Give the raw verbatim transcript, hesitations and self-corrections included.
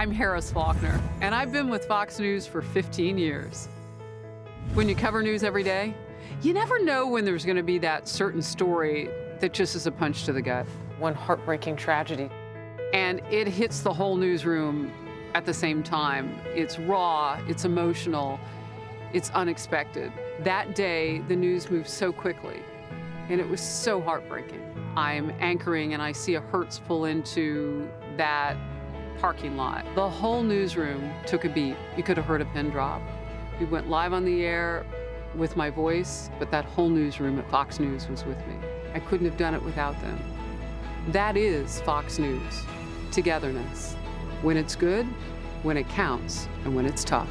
I'm Harris Faulkner, and I've been with Fox News for fifteen years. When you cover news every day, you never know when there's going to be that certain story that just is a punch to the gut. One heartbreaking tragedy. And it hits the whole newsroom at the same time. It's raw, it's emotional, it's unexpected. That day, the news moved so quickly, and it was so heartbreaking. I'm anchoring, and I see a Hertz pull into that parking lot. The whole newsroom took a beat. You could have heard a pin drop. We went live on the air with my voice, but that whole newsroom at Fox News was with me. I couldn't have done it without them. That is Fox News, togetherness. When it's good, when it counts, and when it's tough.